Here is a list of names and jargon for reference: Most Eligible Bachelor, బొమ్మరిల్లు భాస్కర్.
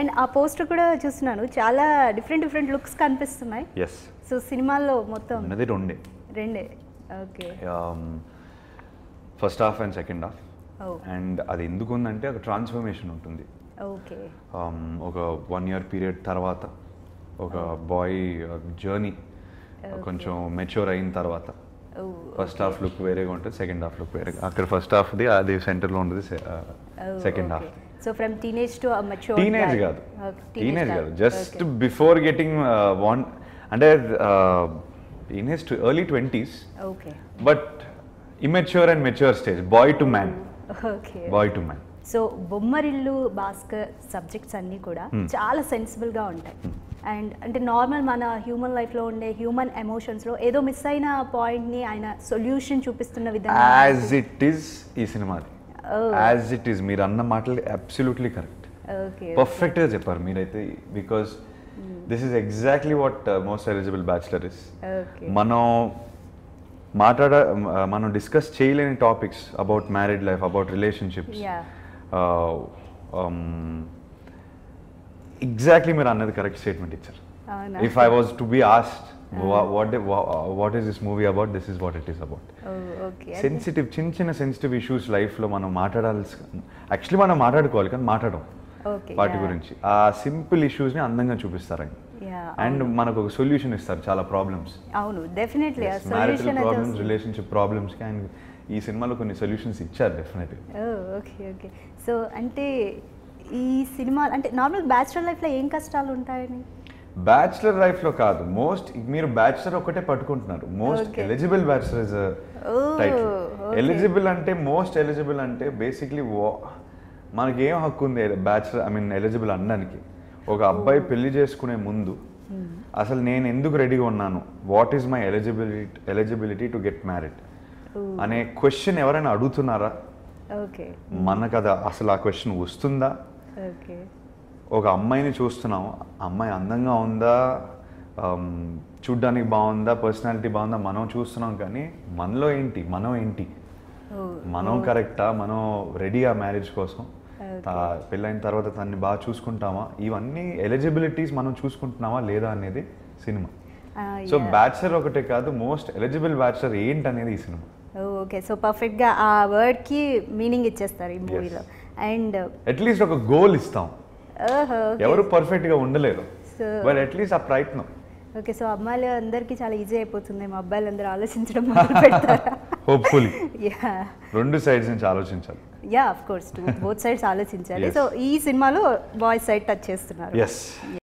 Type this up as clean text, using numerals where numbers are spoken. And ఆ poster కూడా చూస్తున్నాను చాలా డిఫరెంట్ డిఫరెంట్ లుక్స్ కనిపిస్తున్నాయి. yes సో సినిమాలో మొత్తం అనేది రెండే okay first half and second half and అది ఎందుకు ఉందంటే ఒక ట్రాన్స్ఫర్మేషన్ ఉంటుంది. ఓకే ఒక 1 ఇయర్ పీరియడ్ తర్వాత ఒక బాయ్ జర్నీ కొంచెం మెచ్యూర్ అయిన తర్వాత ఫస్ట్ హాఫ్ లుక్ వేరేగా ఉంటుంది సెకండ్ హాఫ్ లుక్ వేరేగా అక్కడ ఫస్ట్ హాఫ్ ది అది సెంటర్లో ఉంటుంది second half so from teenage to a mature teenage guy. teenage girl just okay. before getting one under teenage to early 20s okay but immature and mature stage boy to man okay boy to man so బొమ్మరిల్లు భాస్కర్ subjects అన్ని కూడా చాలా sensible గా ఉంటాయి and అంటే normal మన human life లో ఉండే human emotions లో ఏదో మిస్ అయిన పాయింట్ ని ఆయన సొల్యూషన్ చూపిస్తున్న విధంగా as it is ఈ సినిమాది as it is meer anna maatlu absolutely correct okay perfect ga cheppar meer aithe because this is exactly what most eligible bachelor is okay mano discuss cheyaleni topics about married life about relationships yeah exactly meer annadi correct statement ichar if I was to be asked what is this movie about this is what it is about oh okay sensitive sensitive issues life lo manam maatadalsi actually manam maatadukovali kan maatadam okay party gurinchi aa simple issues ni andanga chupistaru yeah and manaku oka solution istaru chaala problems avunu definitely a solution and problems relationship problems kan ee cinema lo konni solutions icharu definitely oh okay okay so ante ee cinema ante normal bachelor life la em kashtalu untayani bachelor life లో కాదు most మీరు bachelor ఒకటే పట్టుకుంటున్నారు most eligible bachelor is a title eligible అంటే most eligible అంటే basically మనకి ఏం హక్కు ఉంది బ్యాచులర్ ఐ మీన్ ఎలిజిబుల్ అనడానికి ఒక అబ్బాయి పెళ్లి చేసుకునే ముందు అసలు నేను ఎందుకు రెడీగా ఉన్నాను what is my eligibility to get married అనే క్వశ్చన్ ఎవరైనా అడుగుతున్నారా మనకు అది అసలు ఆ క్వశ్చన్ వస్తుందా ఒక అమ్మాయిని చూస్తున్నాం అమ్మాయి అందంగా ఉందా చూడ్డానికి బాగుందా పర్సనాలిటీ బాగుందా మనం చూస్తున్నాం కానీ మనలో ఏంటి మనం కరెక్టా మనం రెడీగా మ్యారేజ్ కోసం పెళ్ళైన తర్వాత తనని బాగా చూసుకుంటామా ఇవన్నీ ఎలిజిబిలిటీస్ మనం చూసుకుంటున్నామా లేదా అనేది సినిమా సో బ్యాచులర్ ఒకటే కాదు మోస్ట్ ఎలిజిబుల్ బ్యాచులర్ ఏంటనేది ఈ సినిమా ఓకే సో పర్ఫెక్ట్ గా ఆ వర్డ్ కి మీనింగ్ ఇచ్చేస్తారు ఈ మూవీలో అండ్ అట్లీస్ట్ ఒక గోల్ ఇస్తాం ఎవరు పర్ఫెక్ట్ గా ఉండలేరు బట్ అట్లీస్ట్ ఆ ప్రయత్నం ఓకే సో అమ్మాయిలు అందరికీ చాలా ఈజీ అయిపోతుంది మా అబ్బాయిలు అందరూ ఆలోచించడం మొదలు పెడతారు హోప్ఫుల్లీ యా రెండు సైడ్స్ నుంచి ఆలోచించాలి yeah of course both sides ఆలోచించాలి సో ఈ సినిమాలో బాయ్స్ సైడ్ టచ్ చేస్తున్నారు yes